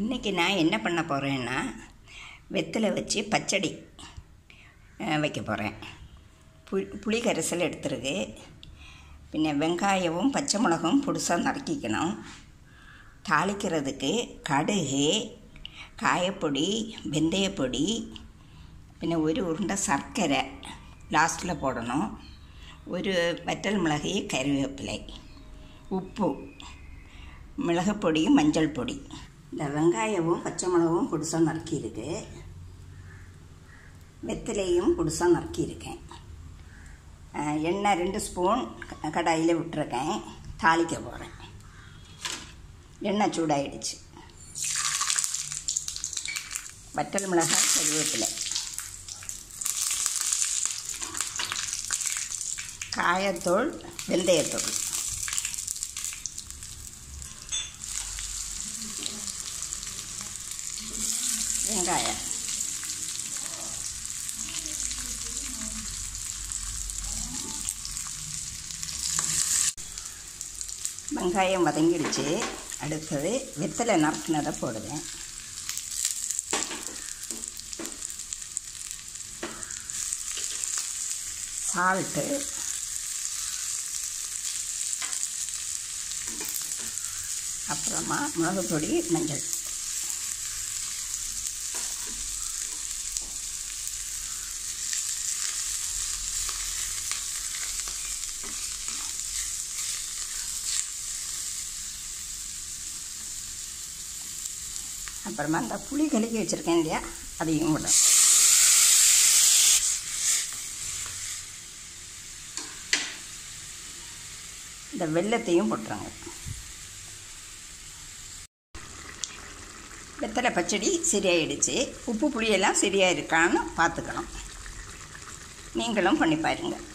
இன்றைக்கி நான் என்ன பண்ண போகிறேன்னா வெத்தலை வச்சு பச்சடி வைக்க போகிறேன். புளி கரைசல் எடுத்துருக்கு. பின்ன வெங்காயமும் பச்சை மிளகும் புதுசாக நறுக்கிக்கணும். தாளிக்கிறதுக்கு கடுகு, காயப்பொடி, வெந்தயப்பொடி, பின்ன ஒரு உருண்டை சர்க்கரை லாஸ்ட்டில் போடணும். ஒரு வற்றல் மிளகு, கருவேப்பிலை, உப்பு, மிளகுப்பொடி, மஞ்சள் பொடி. இந்த வெங்காயமும் பச்சை மிளகும் புதுசாக நறுக்கியிருக்கு. வெத்தலையும் புதுசாக நறுக்கியிருக்கேன். எண்ணெய் 2 ஸ்பூன் கடாயில் விட்டுருக்கேன். தாளிக்க போகிறேன். எண்ணெய் சூடாயிடுச்சு. வற்றல் மிளகாய், கருவேப்பிலை, காயத்தூள், வெந்தயத்தூள், வெங்காயம், வதங்கிடுச்சு. அடுத்தது வெத்தலை நறுக்கினதை போடுவேன். சால்ட்டு, அப்புறமா மிளகு பொடி, மஞ்சள். அப்புறமா அந்த புளி கலக்கி வச்சுருக்கேன் இல்லையா, அதையும் விடும். இந்த வெல்லத்தையும் போட்டுறாங்க. வெத்தலை பச்சடி சரியாயிடுச்சு. உப்பு புளியெல்லாம் சரியாக இருக்கான்னு பார்த்துக்கணும். நீங்களும் பண்ணி பாருங்கள்.